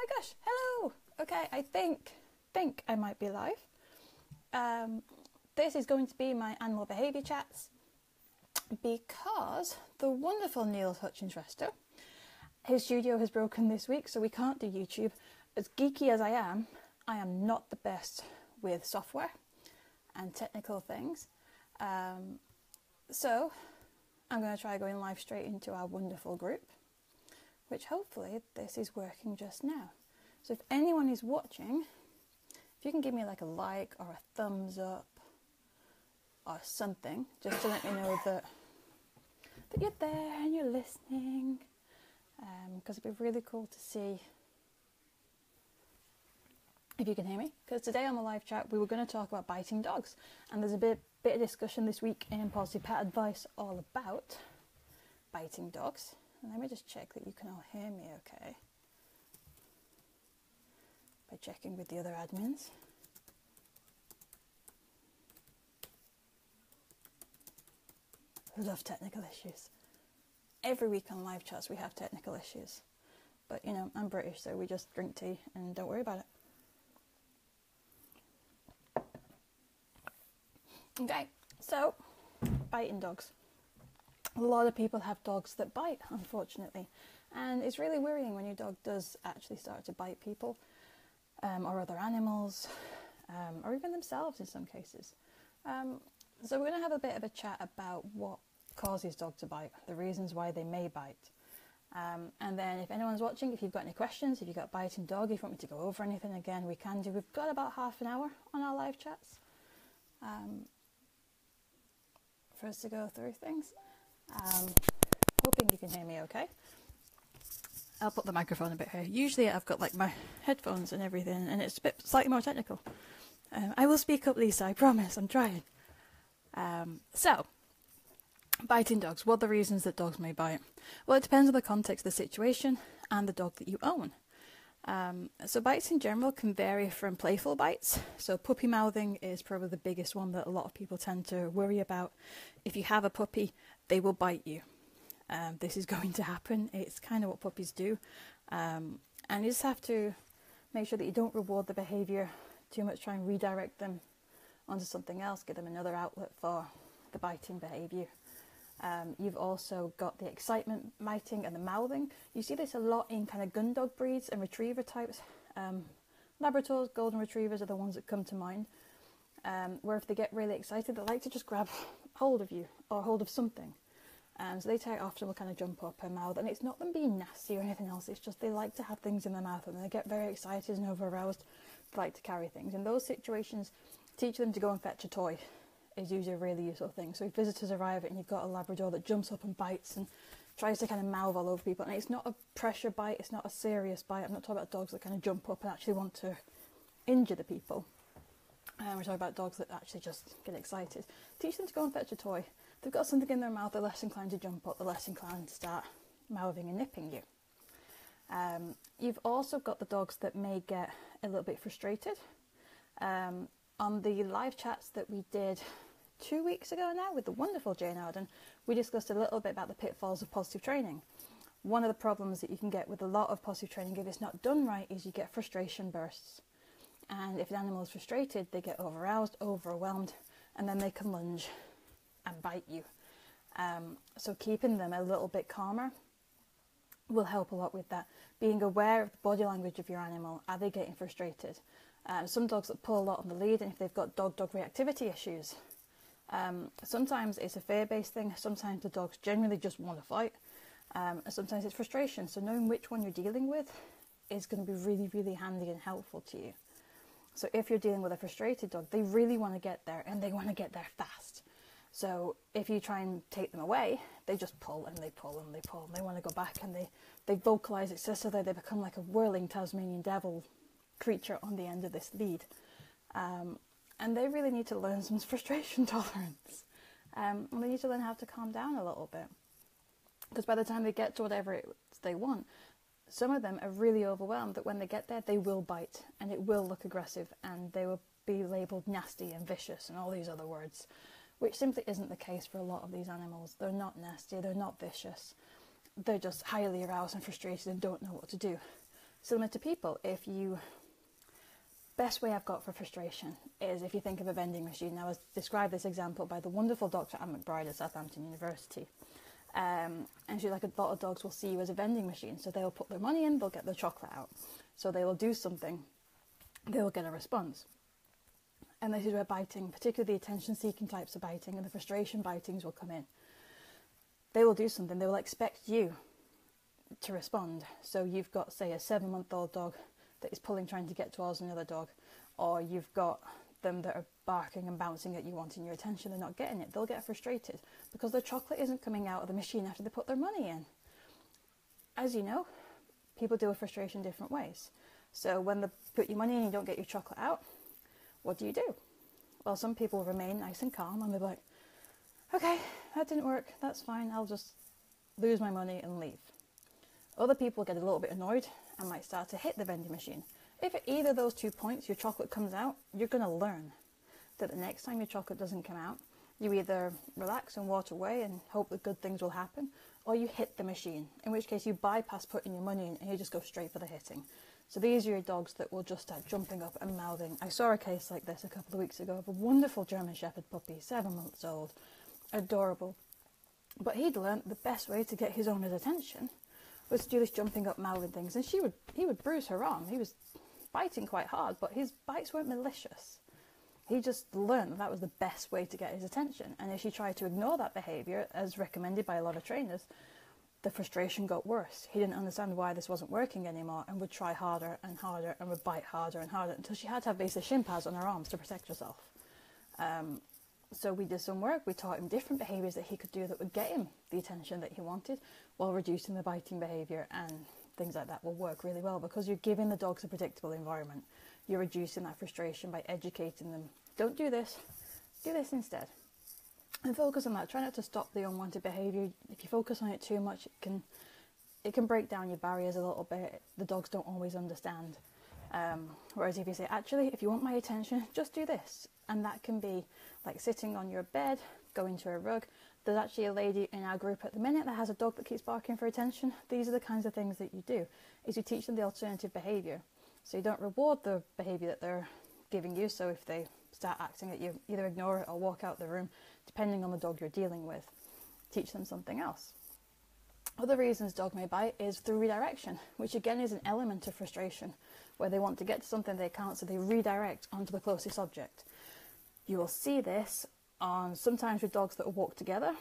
oh my gosh, hello. Okay, I think I might be live. This is going to be my Animal Behaviour Chats because the wonderful Niels Hutchins-Resto, his studio has broken this week, so we can't do YouTube. As geeky as I am not the best with software and technical things. So I'm going to try going live straight into our wonderful group, which hopefully this is working just now. So if anyone is watching, if you can give me like a like or a thumbs up or something, just to let me know that you're there and you're listening, because it'd be really cool to see if you can hear me. Because today on the live chat we were going to talk about biting dogs, and there's a bit of discussion this week in Positive Pet Advice all about biting dogs. And let me just check that you can all hear me okay, by checking with the other admins. Love technical issues. Every week on live chats we have technical issues, but you know, I'm British, so we just drink tea and don't worry about it. Okay, so biting dogs. A lot of people have dogs that bite, unfortunately, and it's really worrying when your dog does actually start to bite people, or other animals, or even themselves in some cases. So we're going to have a bit of a chat about what causes dogs to bite, the reasons why they may bite. And then if anyone's watching, if you've got any questions, if you've got biting dog, if you want me to go over anything again, we can do. We've got about half an hour on our live chats for us to go through things. Hoping you can hear me okay. I'll put the microphone a bit here. Usually I've got like my headphones and everything, and it's a bit slightly more technical. I will speak up, Lisa, I promise, I'm trying. So, biting dogs. What are the reasons that dogs may bite? Well, it depends on the context of the situation and the dog that you own. So bites in general can vary from playful bites. So puppy mouthing is probably the biggest one that a lot of people tend to worry about. If you have a puppy, they will bite you. This is going to happen. It's kind of what puppies do. And you just have to make sure that you don't reward the behaviour too much. Try and redirect them onto something else, give them another outlet for the biting behaviour. You've also got the excitement biting and the mouthing. You see this a lot in kind of gun dog breeds and retriever types. Labradors, golden retrievers are the ones that come to mind, where if they get really excited, they like to just grab hold of you or hold of something. So they often will kind of jump up and mouth, and it's not them being nasty or anything else, it's just they like to have things in their mouth, and they get very excited and over-aroused, they like to carry things. In those situations, teach them to go and fetch a toy is usually a really useful thing. So if visitors arrive and you've got a Labrador that jumps up and bites and tries to kind of mouth all over people, and it's not a pressure bite, it's not a serious bite. I'm not talking about dogs that kind of jump up and actually want to injure the people. We're talking about dogs that actually just get excited. Teach them to go and fetch a toy. They've got something in their mouth, they're less inclined to jump up, they're less inclined to start mouthing and nipping you. You've also got the dogs that may get a little bit frustrated. On the live chats that we did 2 weeks ago now with the wonderful Jane Arden, we discussed a little bit about the pitfalls of positive training. One of the problems that you can get with a lot of positive training, if it's not done right, is you get frustration bursts. And if an animal is frustrated, they get over-aroused, overwhelmed, and then they can lunge and bite you. So keeping them a little bit calmer will help a lot with that. Being aware of the body language of your animal. Are they getting frustrated? Some dogs that pull a lot on the lead, and if they've got dog-dog reactivity issues, sometimes it's a fear-based thing, sometimes the dogs generally just want to fight, and sometimes it's frustration. So knowing which one you're dealing with is going to be really, really handy and helpful to you. So if you're dealing with a frustrated dog, they really want to get there, and they want to get there fast. So if you try and take them away, they just pull and they pull and they pull, and they want to go back, and they vocalise excessively, they become like a whirling Tasmanian devil creature on the end of this lead, and they really need to learn some frustration tolerance, and they need to learn how to calm down a little bit, because by the time they get to whatever they want, some of them are really overwhelmed that when they get there they will bite, and it will look aggressive, and they will be labelled nasty and vicious and all these other words, which simply isn't the case for a lot of these animals. They're not nasty, they're not vicious, they're just highly aroused and frustrated and don't know what to do. Similar to people, if you, best way I've got for frustration is if you think of a vending machine. I was described this example by the wonderful Dr Anne McBride at Southampton University. And she's like, a lot of dogs will see you as a vending machine, so they will put their money in, they'll get their chocolate out. So they will do something, they will get a response. And this is where biting, particularly the attention-seeking types of biting and the frustration bitings, will come in. They will do something, they will expect you to respond. So you've got, say, a 7-month-old dog that is pulling, trying to get towards another dog, or you've got them that are barking and bouncing at you, wanting your attention. They're not getting it. They'll get frustrated because their chocolate isn't coming out of the machine after they put their money in. As you know, people deal with frustration different ways. So when they put your money in and you don't get your chocolate out, what do? Well, some people remain nice and calm and they're like, okay, that didn't work, that's fine, I'll just lose my money and leave. Other people get a little bit annoyed and might start to hit the vending machine. If at either of those 2 points your chocolate comes out, you're going to learn that the next time your chocolate doesn't come out, you either relax and walk away and hope that good things will happen, or you hit the machine, in which case you bypass putting your money in and you just go straight for the hitting. So these are your dogs that will just start jumping up and mouthing. I saw a case like this a couple of weeks ago of a wonderful German Shepherd puppy, 7 months old, adorable. But he'd learnt the best way to get his owner's attention was to do this jumping up mouthing things, and he would bruise her arm. He was biting quite hard, but his bites weren't malicious. He just learned that was the best way to get his attention. And if she tried to ignore that behaviour, as recommended by a lot of trainers, the frustration got worse. He didn't understand why this wasn't working anymore and would try harder and harder and would bite harder and harder until she had to have basically shin pads on her arms to protect herself. So we did some work. We taught him different behaviours that he could do that would get him the attention that he wanted while reducing the biting behaviour, and things like that will work really well because you're giving the dogs a predictable environment. You're reducing that frustration by educating them. Don't do this instead. And focus on that. Try not to stop the unwanted behaviour. If you focus on it too much, it can break down your barriers a little bit. The dogs don't always understand. Whereas if you say, actually, if you want my attention, just do this. And that can be like sitting on your bed, going to a rug. There's actually a lady in our group at the minute that has a dog that keeps barking for attention. These are the kinds of things that you do, is you teach them the alternative behaviour. So you don't reward the behaviour that they're giving you. So if they start acting at you, either ignore it or walk out the room, depending on the dog you're dealing with. Teach them something else. Other reasons dog may bite is through redirection, which again is an element of frustration, where they want to get to something they can't, so they redirect onto the closest object. You will see this on sometimes with dogs that walk together,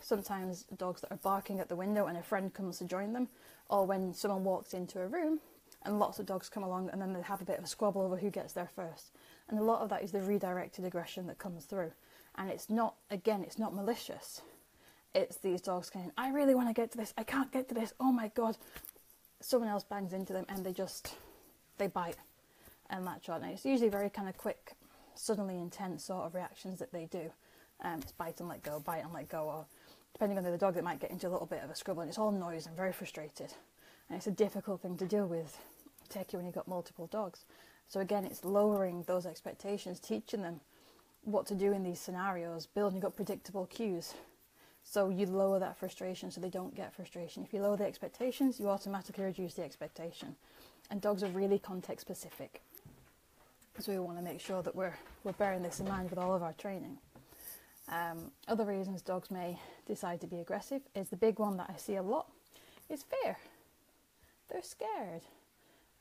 sometimes dogs that are barking at the window and a friend comes to join them, or when someone walks into a room and lots of dogs come along and then they have a bit of a squabble over who gets there first. And a lot of that is the redirected aggression that comes through. And it's not, again, it's not malicious. It's these dogs saying, I really want to get to this, I can't get to this, oh my god. Someone else bangs into them and they bite and latch on. And it's usually very kind of quick, suddenly intense sort of reactions that they do. It's bite and let go, or depending on the dog, they might get into a little bit of a squabble, and it's all noise and very frustrated. And it's a difficult thing to deal with, particularly when you've got multiple dogs. So again, it's lowering those expectations, teaching them what to do in these scenarios, building up predictable cues. So you lower that frustration so they don't get frustration. If you lower the expectations, you automatically reduce the expectation. And dogs are really context specific. So we want to make sure that we're bearing this in mind with all of our training. Other reasons dogs may decide to be aggressive is the big one that I see a lot is fear. They're scared.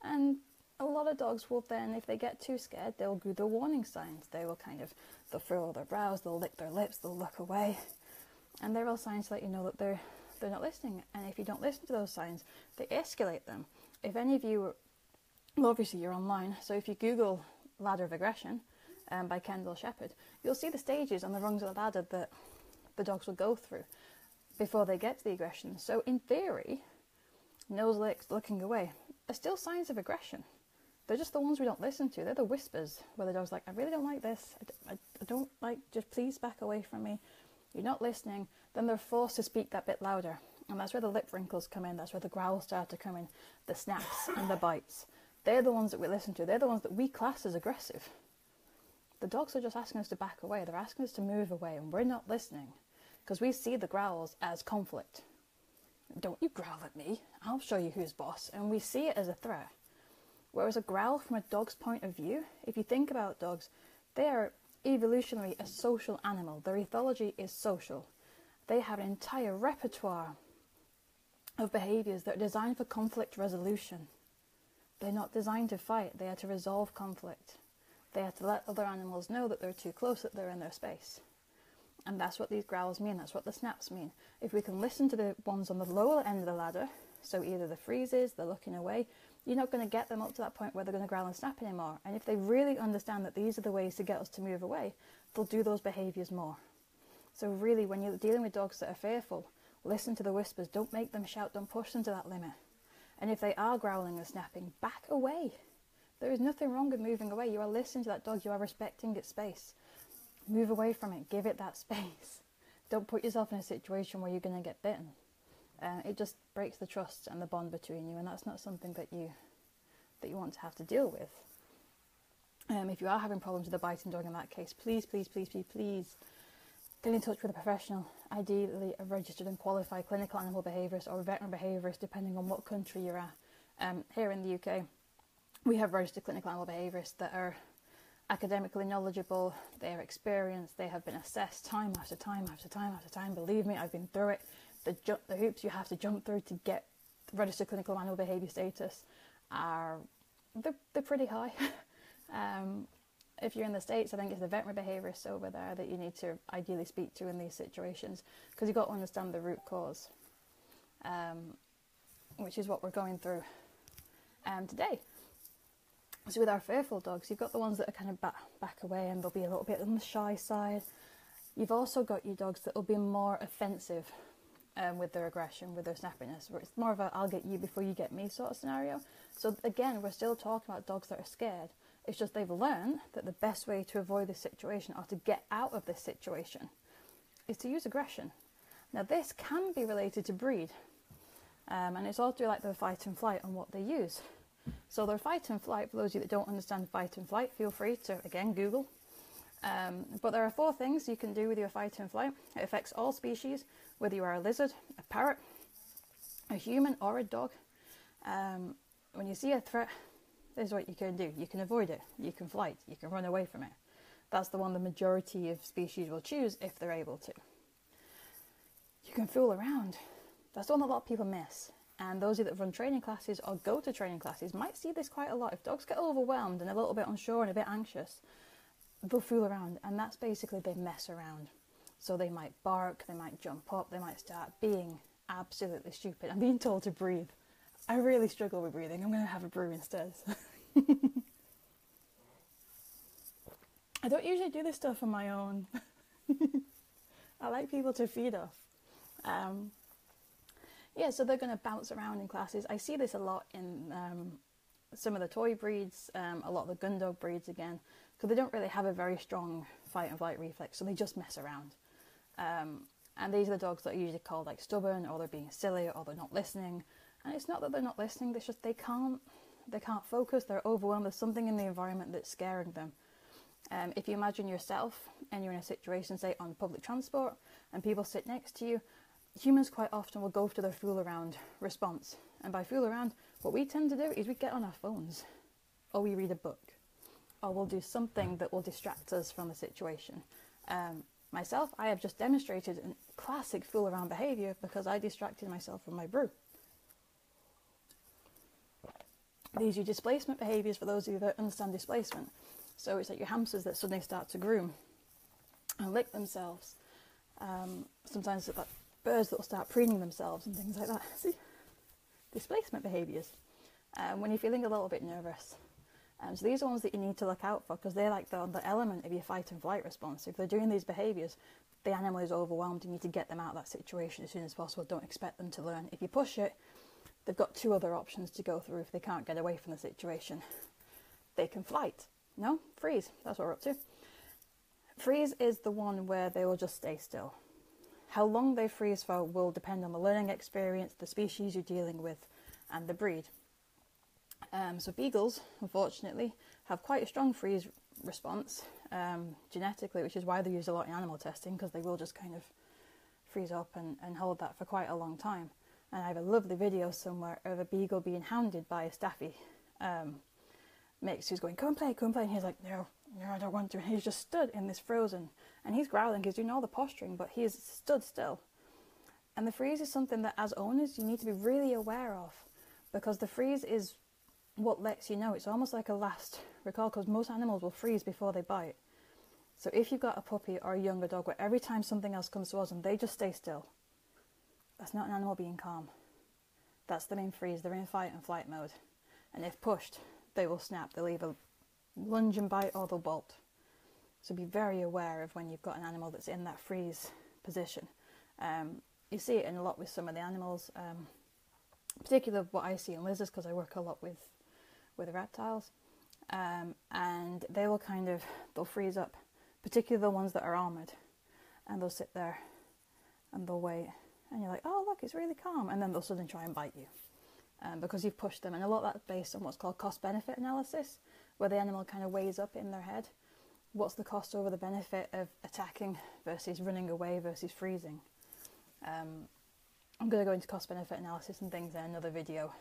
And a lot of dogs will then, if they get too scared, they'll do the warning signs. They will they'll furrow their brows, they'll lick their lips, they'll look away. And they're all signs to let you know that they're not listening. And if you don't listen to those signs, they escalate them. If any of you, well, obviously you're online, so if you Google Ladder of Aggression by Kendall Shepherd, you'll see the stages on the rungs of the ladder that the dogs will go through before they get to the aggression. So in theory, nose licks, looking away, are still signs of aggression. They're just the ones we don't listen to. They're the whispers where the dog's like, I really don't like this. I don't like, just please back away from me. You're not listening. Then they're forced to speak that bit louder. And that's where the lip wrinkles come in. That's where the growls start to come in, the snaps and the bites. They're the ones that we listen to. They're the ones that we class as aggressive. The dogs are just asking us to back away. They're asking us to move away, and we're not listening because we see the growls as conflict. don't you growl at me, I'll show you who's boss, and we see it as a threat. Whereas a growl from a dog's point of view, if you think about dogs, they are evolutionarily a social animal. Their ethology is social. They have an entire repertoire of behaviours that are designed for conflict resolution. They're not designed to fight, they are to resolve conflict. They are to let other animals know that they're too close, that they're in their space. And that's what these growls mean, that's what the snaps mean. If we can listen to the ones on the lower end of the ladder, so either the freezes, they're looking away, you're not going to get them up to that point where they're going to growl and snap anymore. And if they really understand that these are the ways to get us to move away, they'll do those behaviours more. So really, when you're dealing with dogs that are fearful, listen to the whispers, don't make them shout, don't push them to that limit. And if they are growling and snapping, back away. There is nothing wrong with moving away. You are listening to that dog, you are respecting its space. Move away from it, give it that space. Don't put yourself in a situation where you're going to get bitten. It just breaks the trust and the bond between you, and that's not something that you want to have to deal with. If you are having problems with a biting dog in that case, please get in touch with a professional, ideally a registered and qualified clinical animal behaviourist or a veterinary behaviourist, depending on what country you're at. Here in the UK, we have registered clinical animal behaviourists that are academically knowledgeable, they are experienced, they have been assessed time after time after time after time. Believe me, I've been through it. The hoops you have to jump through to get registered clinical animal behaviour status are they're pretty high. If you're in the States, I think it's the veterinary behaviourists over there that you need to ideally speak to in these situations, because you've got to understand the root cause, which is what we're going through today. So with our fearful dogs, you've got the ones that are kind of back away and they'll be a little bit on the shy side. You've also got your dogs that will be more offensive with their aggression, with their snappiness, where it's more of a I'll get you before you get me sort of scenario. So again, we're still talking about dogs that are scared. It's just they've learned that the best way to avoid this situation or to get out of this situation is to use aggression. Now this can be related to breed, and it's all through like their fight and flight and what they use. So their fight and flight, for those of you that don't understand fight and flight, feel free to, again, Google. But there are four things you can do with your fight and flight. It affects all species, whether you are a lizard, a parrot, a human or a dog. When you see a threat, this is what you can do. You can avoid it, you can flight, you can run away from it. That's the one the majority of species will choose if they're able to. You can fool around. That's the one that a lot of people miss. And those of you that run training classes or go to training classes might see this quite a lot. If dogs get overwhelmed and a little bit unsure and a bit anxious, they'll fool around, and that's basically they mess around. So they might bark, they might jump up, they might start being absolutely stupid. I'm being told to breathe. I really struggle with breathing. I'm going to have a brew instead. I don't usually do this stuff on my own. I like people to feed off. Yeah, so they're going to bounce around in classes. I see this a lot in some of the toy breeds, a lot of the gun dog breeds again, because they don't really have a very strong fight and flight reflex, so they just mess around. And these are the dogs that are usually called like stubborn, or they're being silly, or they're not listening. And it's not that they're not listening, it's just they can't focus, they're overwhelmed, there's something in the environment that's scaring them. If you imagine yourself and you're in a situation, say on public transport, and people sit next to you, humans quite often will go to their fool around response. And by fool around, what we tend to do is we get on our phones, or we read a book, or we'll do something that will distract us from the situation. Myself, I have just demonstrated a classic fool around behaviour because I distracted myself from my brew. These are displacement behaviours for those of you that understand displacement. So it's like your hamsters that suddenly start to groom and lick themselves. Sometimes it's like birds that will start preening themselves and things like that. See? Displacement behaviours. When you're feeling a little bit nervous. So these are ones that you need to look out for because they're like the element of your fight and flight response. If they're doing these behaviours, the animal is overwhelmed. You need to get them out of that situation as soon as possible. Don't expect them to learn. If you push it, they've got two other options to go through if they can't get away from the situation. They can flight. No, freeze. That's what we're up to. Freeze is the one where they will just stay still. How long they freeze for will depend on the learning experience, the species you're dealing with, and the breed. So beagles, unfortunately, have quite a strong freeze response genetically, which is why they're used a lot in animal testing, because they will just kind of freeze up and hold that for quite a long time. And I have a lovely video somewhere of a beagle being hounded by a staffy mix who's going, come play, and he's like, no, I don't want to. And he's just stood in this frozen, and he's growling, he's doing all the posturing, but he's stood still. And the freeze is something that as owners you need to be really aware of, because the freeze is what lets you know. It's almost like a last recall, because most animals will freeze before they bite. So if you've got a puppy or a younger dog where every time something else comes to us and they just stay still, that's not an animal being calm. That's them in freeze. They're in fight and flight mode. And if pushed, they will snap. They'll either lunge and bite or they'll bolt. So be very aware of when you've got an animal that's in that freeze position. You see it in a lot with some of the animals, particularly what I see in lizards, because I work a lot with reptiles. And they will they'll freeze up, particularly the ones that are armoured. And they'll sit there and they'll wait. And you're like, oh, look, it's really calm. And then they'll suddenly try and bite you because you've pushed them. And a lot of that's based on what's called cost-benefit analysis, where the animal weighs up in their head. What's the cost over the benefit of attacking versus running away versus freezing? I'm going to go into cost-benefit analysis and things in another video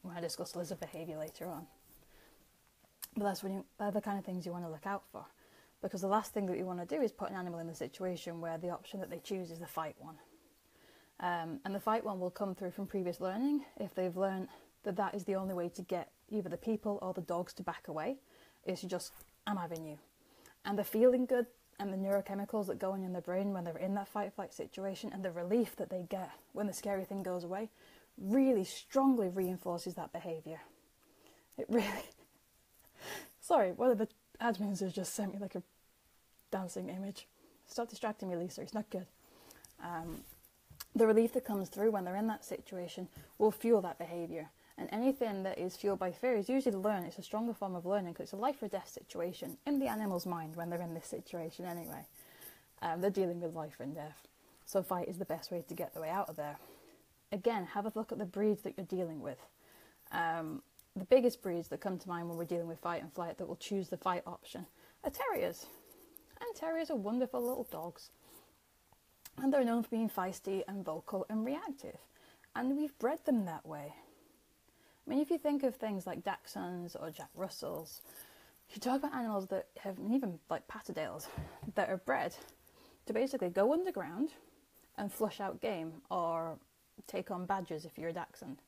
when I discuss lizard behaviour later on. But that's when they're the kind of things you want to look out for, because the last thing that you want to do is put an animal in the situation where the option that they choose is the fight one. And the fight one will come through from previous learning. If they've learned that that is the only way to get either the people or the dogs to back away, is to just, I'm having you. And the feeling good and the neurochemicals that go on in their brain when they're in that fight-flight situation, and the relief that they get when the scary thing goes away, really strongly reinforces that behaviour. It really... Sorry, one of the admins has just sent me like a dancing image. Stop distracting me, Lisa, it's not good. The relief that comes through when they're in that situation will fuel that behaviour. And anything that is fueled by fear is usually learned. It's a stronger form of learning, because it's a life or death situation in the animal's mind when they're in this situation anyway. They're dealing with life and death. So fight is the best way to get the way out of there. Again, have a look at the breeds that you're dealing with. The biggest breeds that come to mind when we're dealing with fight and flight that will choose the fight option are terriers. And terriers are wonderful little dogs. And they're known for being feisty and vocal and reactive. And we've bred them that way. I mean, if you think of things like Dachshunds or Jack Russells, if you talk about animals that have, even like Patterdales, that are bred to basically go underground and flush out game, or take on badgers if you're a Dachshund.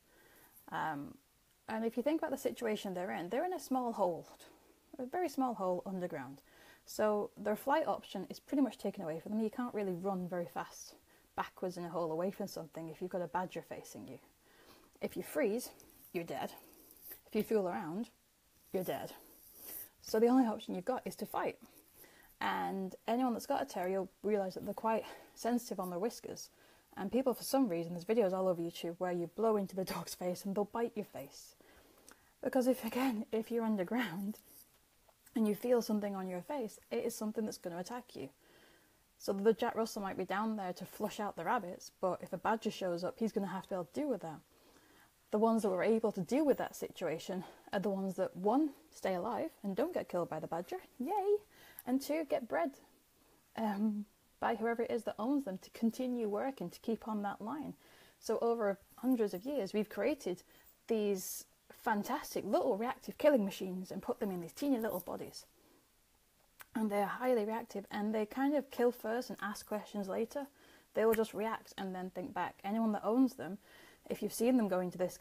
And if you think about the situation they're in a small hole, a very small hole underground. So their flight option is pretty much taken away from them. You can't really run very fast backwards in a hole away from something if you've got a badger facing you. If you freeze, you're dead. If you fool around, you're dead. So the only option you've got is to fight. And anyone that's got a terrier will realise that they're quite sensitive on their whiskers. And people, for some reason, there's videos all over YouTube where you blow into the dog's face and they'll bite your face. Because if you're underground, and you feel something on your face, it is something that's going to attack you. So the Jack Russell might be down there to flush out the rabbits, but if a badger shows up, he's going to have to be able to deal with that. The ones that were able to deal with that situation are the ones that, one, stay alive and don't get killed by the badger, yay, and two, get bred by whoever it is that owns them to continue working, to keep on that line. So over hundreds of years, we've created these fantastic little reactive killing machines and put them in these teeny little bodies, and they're highly reactive, and they kill first and ask questions later. They will just react and then think back. Anyone that owns them, if you've seen them go into this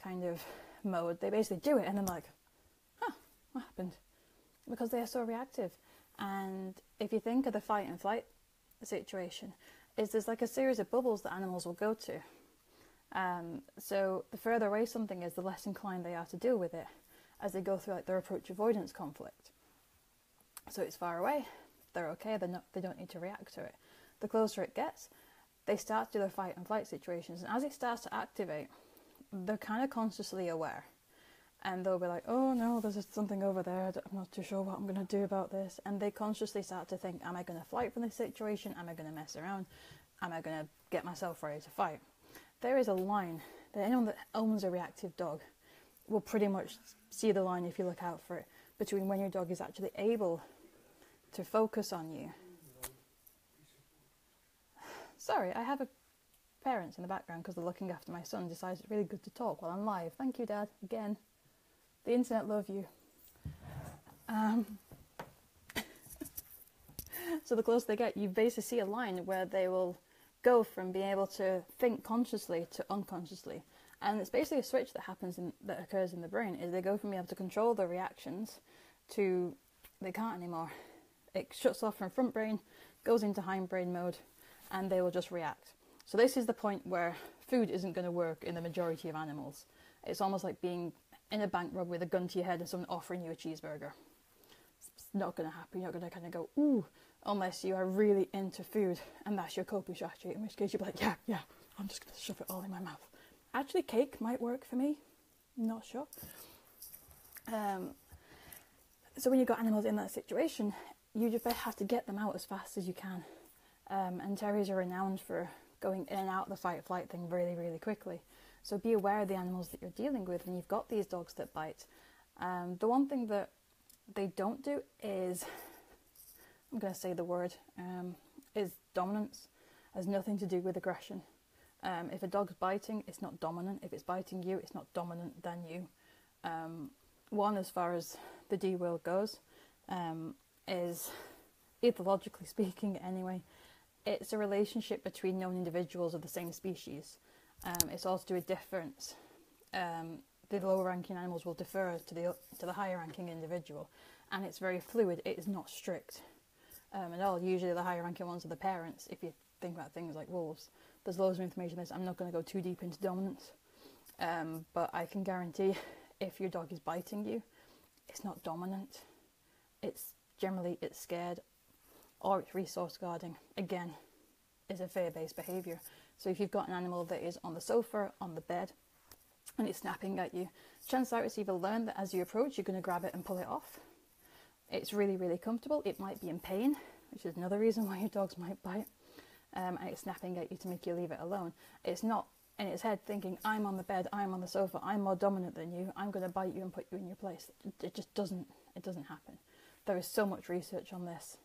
mode, they basically do it and then like, huh, what happened? Because they are so reactive. And if you think of the fight and flight situation, there's like a series of bubbles that animals will go to. So the further away something is, the less inclined they are to deal with it, as they go through their approach avoidance conflict. So it's far away, they're okay, they don't need to react to it. The closer it gets, they start to do their fight and flight situations, and as it starts to activate, they're consciously aware, and they'll be like, oh no, there's something over there, I'm not too sure what I'm going to do about this. And they consciously start to think, am I going to flight from this situation? Am I going to mess around? Am I going to get myself ready to fight? There is a line that anyone that owns a reactive dog will pretty much see the line, if you look out for it, between when your dog is actually able to focus on you. Sorry, I have a parents in the background because they're looking after my son decides it's really good to talk while I'm live. Thank you, Dad. Again, the internet love you. So the closer they get, you basically see a line where they will go from being able to think consciously to unconsciously. And it's basically a switch that happens in, that occurs in the brain, is they go from being able to control their reactions to they can't anymore. It shuts off from front brain, goes into hindbrain mode, and they will just react. So this is the point where food isn't going to work in the majority of animals. It's almost like being in a bank rob with a gun to your head and someone offering you a cheeseburger. It's not going to happen. You're not going to kind of go, ooh, unless you are really into food and that's your coping strategy, in which case you'll be like, yeah, I'm just going to shove it all in my mouth. Actually, cake might work for me. Not sure. So when you've got animals in that situation, you just have to get them out as fast as you can. And terriers are renowned for going in and out of the fight-flight thing really, really quickly. So be aware of the animals that you're dealing with when you've got these dogs that bite. The one thing that they don't do is, I'm going to say the word, is dominance. It has nothing to do with aggression. If a dog's biting, it's not dominant. If it's biting you, it's not dominant than you. One, as far as the D world goes, is ethologically speaking anyway, it's a relationship between known individuals of the same species. It's also to a difference. The lower ranking animals will defer to the higher ranking individual, and it's very fluid. It is not strict at all. Usually the higher ranking ones are the parents, if you think about things like wolves. There's loads of information on this. I'm not going to go too deep into dominance, but I can guarantee if your dog is biting you, it's not dominant. It's generally it's scared or it's resource guarding. Again, it's a fear-based behaviour. So if you've got an animal that is on the sofa, on the bed, and it's snapping at you, chances are it's either learned that as you approach, you're going to grab it and pull it off. It's really, really comfortable. It might be in pain, which is another reason why your dogs might bite. And it's snapping at you to make you leave it alone. It's not in its head thinking, I'm on the bed, I'm on the sofa, I'm more dominant than you, I'm going to bite you and put you in your place. It just doesn't, it doesn't happen. There is so much research on this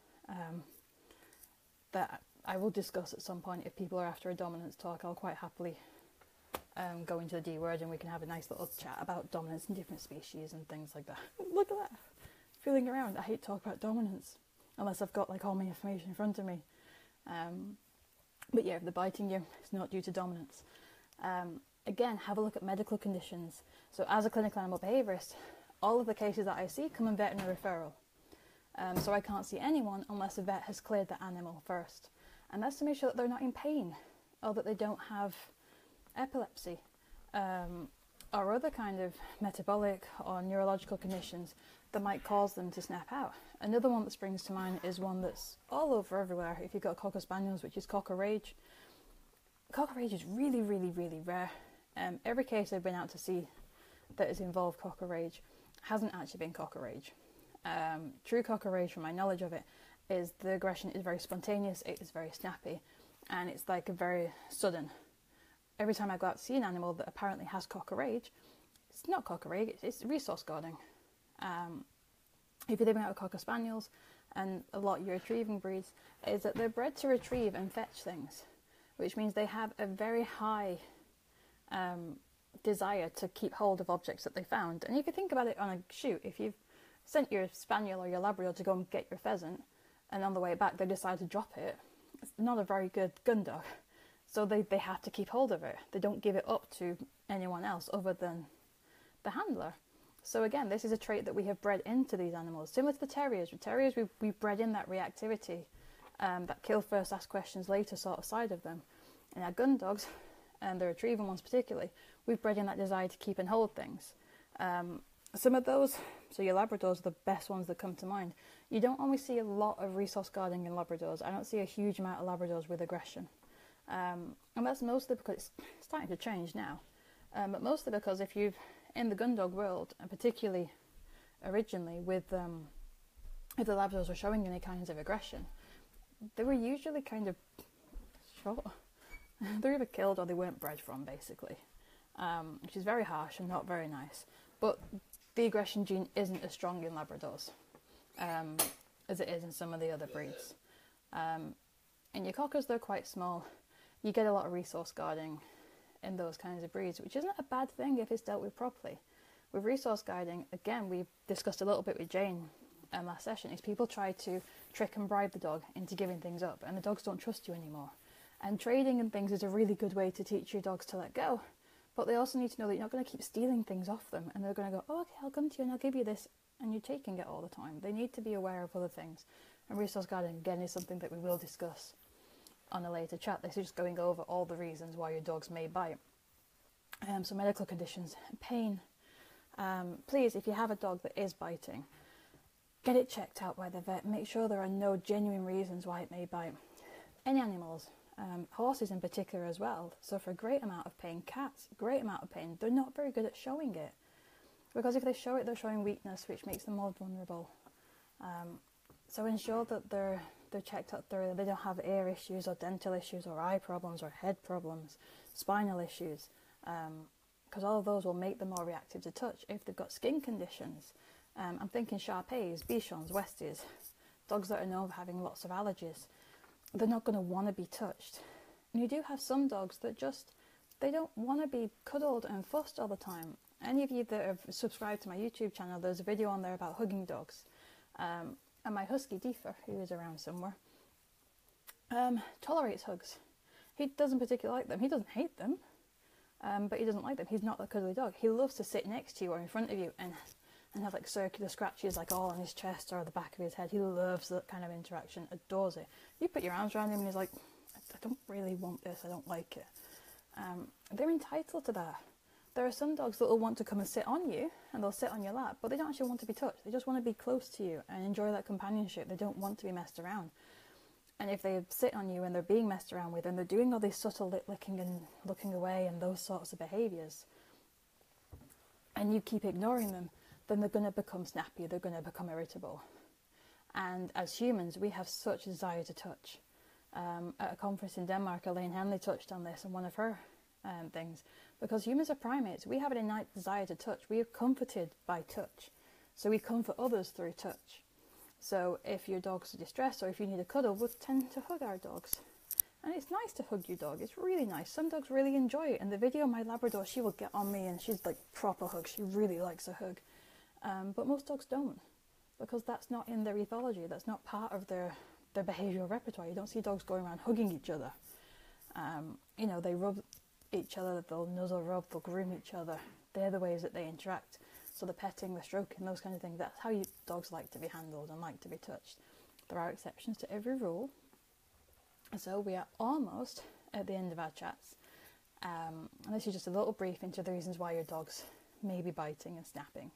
that I will discuss at some point. If people are after a dominance talk, I'll quite happily go into the D word and we can have a nice little chat about dominance in different species and things like that. Look at that, feeling around. I hate to talk about dominance unless I've got like all my information in front of me. But yeah, if they're biting you, it's not due to dominance. Again, have a look at medical conditions. So as a clinical animal behaviourist, all of the cases that I see come in veterinary referral. So I can't see anyone unless a vet has cleared the animal first. And that's to make sure that they're not in pain or that they don't have epilepsy or other kind of metabolic or neurological conditions that might cause them to snap out. Another one that springs to mind is one that's all over everywhere. If you've got Cocker Spaniels, which is Cocker Rage. Cocker Rage is really, really, really rare. Every case I've been out to see that has involved Cocker Rage hasn't actually been Cocker Rage. True Cocker Rage, from my knowledge of it, is the aggression is very spontaneous, it is very snappy, and it's like a very sudden. Every time I go out to see an animal that apparently has Cocker Rage, it's not Cocker Rage, it's resource guarding. If you're living out with Cocker Spaniels and a lot of your retrieving breeds, is that they're bred to retrieve and fetch things, which means they have a very high desire to keep hold of objects that they found. And if you think about it on a shoot, if you've sent your spaniel or your labrador to go and get your pheasant, and on the way back they decide to drop it, it's not a very good gun dog. So they have to keep hold of it. They don't give it up to anyone else other than the handler. So again, this is a trait that we have bred into these animals, similar to the terriers. With terriers, we've bred in that reactivity, that kill first, ask questions later sort of side of them. And our gun dogs, and the retrieving ones particularly, we've bred in that desire to keep and hold things. Some of those, so your Labradors are the best ones that come to mind. You don't always see a lot of resource guarding in Labradors. I don't see a huge amount of Labradors with aggression. And that's mostly because it's starting to change now. But mostly because if you've, in the gun dog world, and particularly originally with, if the Labradors were showing any kinds of aggression, they were usually kind of short. They were either killed or they weren't bred from, basically. Which is very harsh and not very nice. But the aggression gene isn't as strong in Labradors as it is in some of the other breeds. And your Cockers, they're quite small. you get a lot of resource guarding in those kinds of breeds, which isn't a bad thing if it's dealt with properly. With resource guarding, again, we discussed a little bit with Jane last session, is people try to trick and bribe the dog into giving things up, and the dogs don't trust you anymore. And trading and things is a really good way to teach your dogs to let go, but they also need to know that you're not going to keep stealing things off them, and they're going to go, oh, okay, I'll come to you and I'll give you this, and you're taking it all the time. They need to be aware of other things. And resource guarding, again, is something that we will discuss on a later chat. This is just going over all the reasons why your dogs may bite. So medical conditions, pain. Please, if you have a dog that is biting, get it checked out by the vet. Make sure there are no genuine reasons why it may bite. Any animals, horses in particular as well, suffer a great amount of pain. Cats, great amount of pain. They're not very good at showing it, because if they show it, they're showing weakness, which makes them more vulnerable. So ensure that they're checked out thoroughly. They don't have ear issues or dental issues or eye problems or head problems, spinal issues, because all of those will make them more reactive to touch. If they've got skin conditions, I'm thinking Shar Peis, Bichons, Westies, dogs that are known for having lots of allergies, they're not going to want to be touched. And you do have some dogs that just, they don't want to be cuddled and fussed all the time. Any of you that have subscribed to my YouTube channel, there's a video on there about hugging dogs. And my husky, Deefer, who is around somewhere, tolerates hugs. He doesn't particularly like them. He doesn't hate them, but he doesn't like them. He's not the cuddly dog. He loves to sit next to you or in front of you and have like circular scratches like all on his chest or the back of his head. He loves that kind of interaction, adores it. You put your arms around him and he's like, I don't really want this. I don't like it. They're entitled to that. There are some dogs that will want to come and sit on you, and they'll sit on your lap, but they don't actually want to be touched. They just want to be close to you and enjoy that companionship. They don't want to be messed around. And if they sit on you and they're being messed around with, and they're doing all these subtle lip licking and looking away and those sorts of behaviours, and you keep ignoring them, then they're going to become snappy. They're going to become irritable. And as humans, we have such a desire to touch. At a conference in Denmark, Elaine Henley touched on this in one of her things, because humans are primates. We have an innate desire to touch. We are comforted by touch, so we comfort others through touch. So if your dog's distressed or if you need a cuddle, we'll tend to hug our dogs, and it's nice to hug your dog. It's really nice. Some dogs really enjoy it. In the video, my Labrador, she will get on me and she's like proper hug. She really likes a hug, but most dogs don't, because that's not in their ethology. That's not part of their behavioural repertoire. You don't see dogs going around hugging each other. You know, they rub each other, they'll nuzzle, rub, they'll groom each other. They're the ways that they interact. So the petting, the stroking, those kind of things, that's how dogs like to be handled and like to be touched. There are exceptions to every rule. So we are almost at the end of our chats. And this is just a little brief into the reasons why your dogs may be biting and snapping.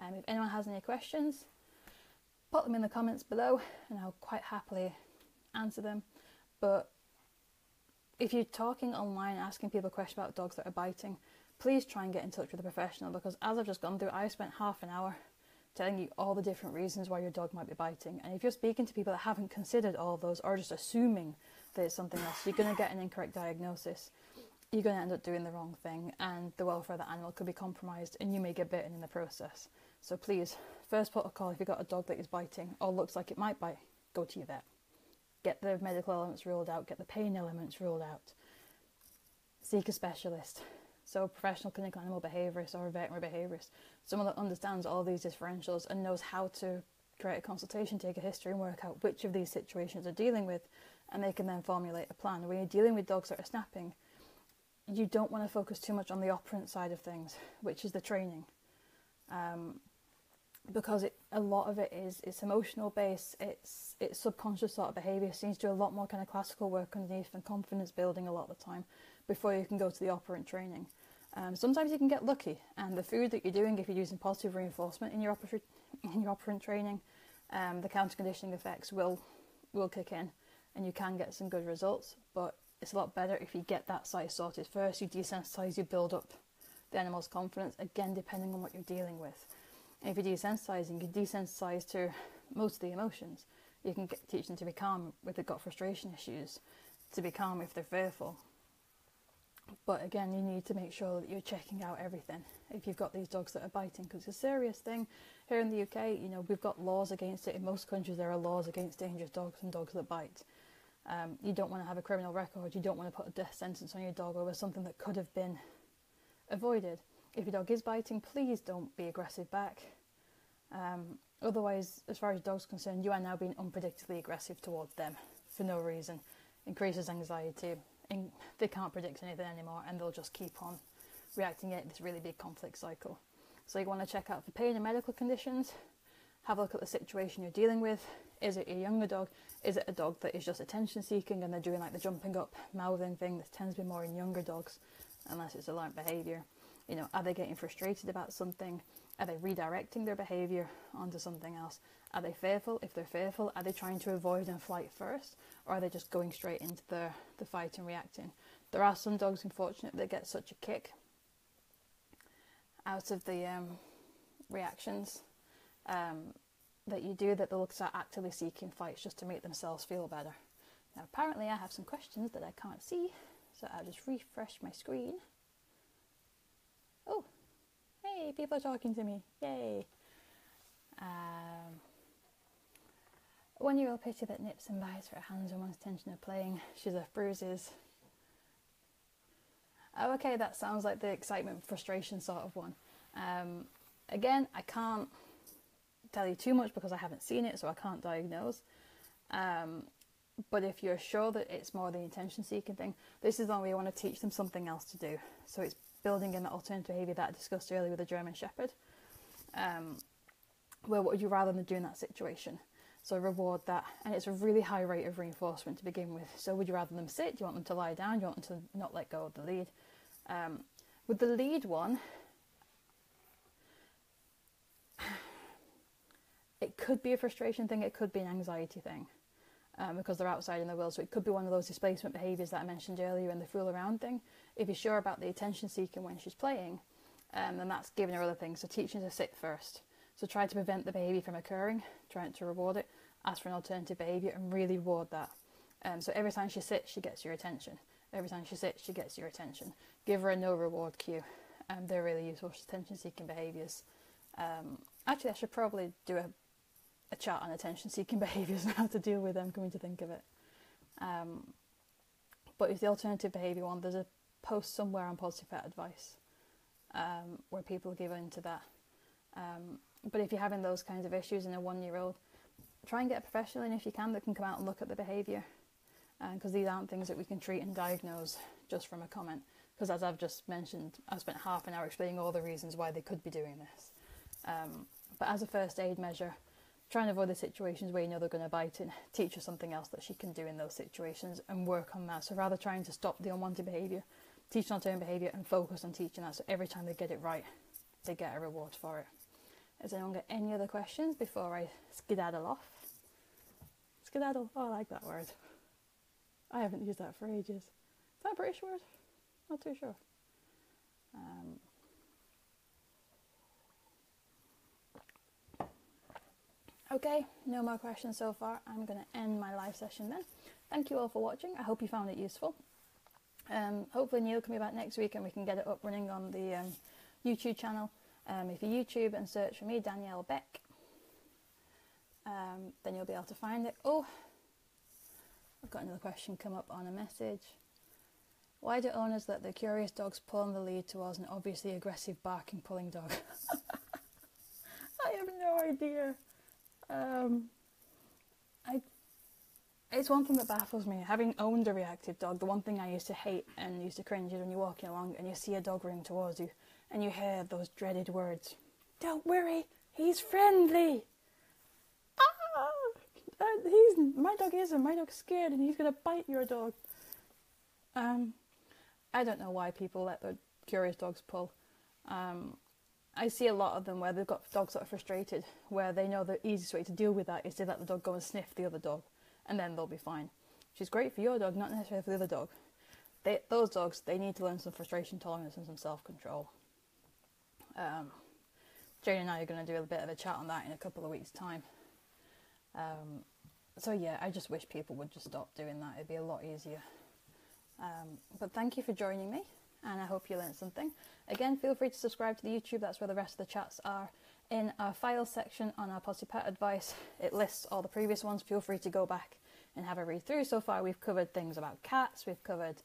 If anyone has any questions, put them in the comments below and I'll quite happily answer them. But if you're talking online, asking people questions about dogs that are biting, please try and get in touch with a professional, because as I've just gone through, I spent half an hour telling you all the different reasons why your dog might be biting. And if you're speaking to people that haven't considered all of those, or just assuming that it's something else, you're going to get an incorrect diagnosis. You're going to end up doing the wrong thing, and the welfare of the animal could be compromised, and you may get bitten in the process. So please, first protocol, if you've got a dog that is biting or looks like it might bite, go to your vet. Get the medical elements ruled out, get the pain elements ruled out. Seek a specialist. So a professional clinical animal behaviourist or a veterinary behaviourist, someone that understands all these differentials and knows how to create a consultation, take a history and work out which of these situations are dealing with, and they can then formulate a plan. When you're dealing with dogs that are snapping, you don't want to focus too much on the operant side of things, which is the training. Because a lot of it it's emotional based, it's subconscious sort of behaviour. It needs to do a lot more kind of classical work underneath and confidence building a lot of the time before you can go to the operant training. Sometimes you can get lucky, and the food that you're doing, if you're using positive reinforcement in your operant training, the counter conditioning effects will kick in, and you can get some good results. But it's a lot better if you get that side sorted first. You desensitise, you build up the animal's confidence, again depending on what you're dealing with. If you're desensitising, you desensitise to most of the emotions. You can teach them to be calm if they've got frustration issues, to be calm if they're fearful. But again, you need to make sure that you're checking out everything if you've got these dogs that are biting, because it's a serious thing. Here in the UK, you know, we've got laws against it. In most countries, there are laws against dangerous dogs and dogs that bite. You don't want to have a criminal record, you don't want to put a death sentence on your dog over something that could have been avoided. If your dog is biting, please don't be aggressive back. Otherwise, as far as dogs are concerned, you are now being unpredictably aggressive towards them for no reason. Increases anxiety, they can't predict anything anymore, and they'll just keep on reacting at this really big conflict cycle. So you want to check out for pain and medical conditions, have a look at the situation you're dealing with. Is it a younger dog? Is it a dog that is just attention seeking and they're doing like the jumping up, mouthing thing? This tends to be more in younger dogs, unless it's a learnt behaviour. You know, are they getting frustrated about something? Are they redirecting their behaviour onto something else? Are they fearful? If they're fearful, are they trying to avoid and flight first? Or are they just going straight into the fight and reacting? There are some dogs, unfortunately, that get such a kick out of the reactions that you do, that they'll start actively seeking fights just to make themselves feel better. Now, apparently I have some questions that I can't see, so I'll just refresh my screen. Oh, hey, people are talking to me, yay. A one-year-old puppy that nips and bites for her hands when one's tension of playing. She's left bruises. Oh, okay, that sounds like the excitement, frustration sort of one. Again, I can't tell you too much because I haven't seen it, so I can't diagnose. But if you're sure that it's more the attention-seeking thing, this is the way you want to teach them something else to do. So it's building in the alternative behaviour that I discussed earlier with the German Shepherd. Well, what would you rather than do in that situation? So reward that, and it's a really high rate of reinforcement to begin with. So would you rather them sit? Do you want them to lie down? Do you want them to not let go of the lead? With the lead one, it could be a frustration thing, it could be an anxiety thing, because they're outside in the world, so it could be one of those displacement behaviours that I mentioned earlier in the fool around thing. If you're sure about the attention seeking when she's playing, then that's giving her other things, so teaching her to sit first. So try to prevent the behaviour from occurring, trying to reward it, ask for an alternative behaviour and really reward that. So every time she sits, she gets your attention. Every time she sits, she gets your attention. Give her a no reward cue. They're really useful attention-seeking behaviours. Actually, I should probably do a chat on attention-seeking behaviours and how to deal with them, coming to think of it. But if the alternative behaviour one, there's a post somewhere on Positive Pet Advice where people give in to that. But if you're having those kinds of issues in a one-year-old, try and get a professional in if you can that can come out and look at the behaviour, because these aren't things that we can treat and diagnose just from a comment. Because as I've just mentioned, I've spent half an hour explaining all the reasons why they could be doing this. But as a first aid measure, try and avoid the situations where you know they're going to bite and teach her something else that she can do in those situations and work on that. So rather trying to stop the unwanted behaviour, teach alternative behaviour and focus on teaching that, so every time they get it right, they get a reward for it. Has anyone got any other questions before I skedaddle off? Skedaddle, oh, I like that word. I haven't used that for ages. Is that a British word? Not too sure. Okay, no more questions so far. I'm going to end my live session then. Thank you all for watching. I hope you found it useful. Hopefully Neil can be back next week and we can get it up running on the YouTube channel. If you YouTube and search for me, Danielle Beck, then you'll be able to find it. Oh, I've got another question come up on a message. Why do owners let their curious dogs pull on the lead towards an obviously aggressive barking pulling dog? I have no idea. It's one thing that baffles me. Having owned a reactive dog, the one thing I used to hate and used to cringe is when you're walking along and you see a dog running towards you. And you hear those dreaded words, "Don't worry, he's friendly." Ah, my dog isn't. My dog's scared, and he's gonna bite your dog. I don't know why people let their curious dogs pull. I see a lot of them where they've got dogs that are frustrated, where they know the easiest way to deal with that is to let the dog go and sniff the other dog, and then they'll be fine. Which is great for your dog, not necessarily for the other dog. Those dogs, they need to learn some frustration tolerance and some self-control. Jane and I are going to do a bit of a chat on that in a couple of weeks' time. So yeah, I just wish people would just stop doing that. It'd be a lot easier. But thank you for joining me, and I hope you learned something. Again, feel free to subscribe to the YouTube. That's where the rest of the chats are. In our files section on our Positive Pet Advice, it lists all the previous ones. Feel free to go back and have a read through. So far we've covered things about cats, we've covered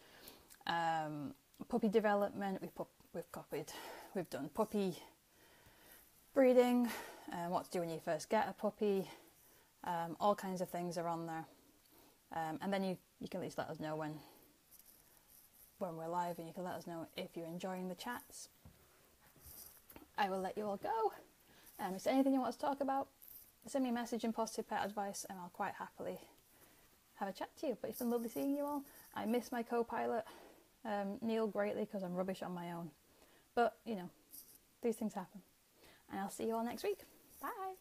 puppy development, we've done puppy breeding, what to do when you first get a puppy, all kinds of things are on there. And then you can at least let us know when we're live, and you can let us know if you're enjoying the chats. I will let you all go. If there's anything you want to talk about, send me a message in Positive Pet Advice and I'll quite happily have a chat to you. But it's been lovely seeing you all. I miss my co-pilot, Neil, greatly, because I'm rubbish on my own. But, you know, these things happen. And I'll see you all next week. Bye!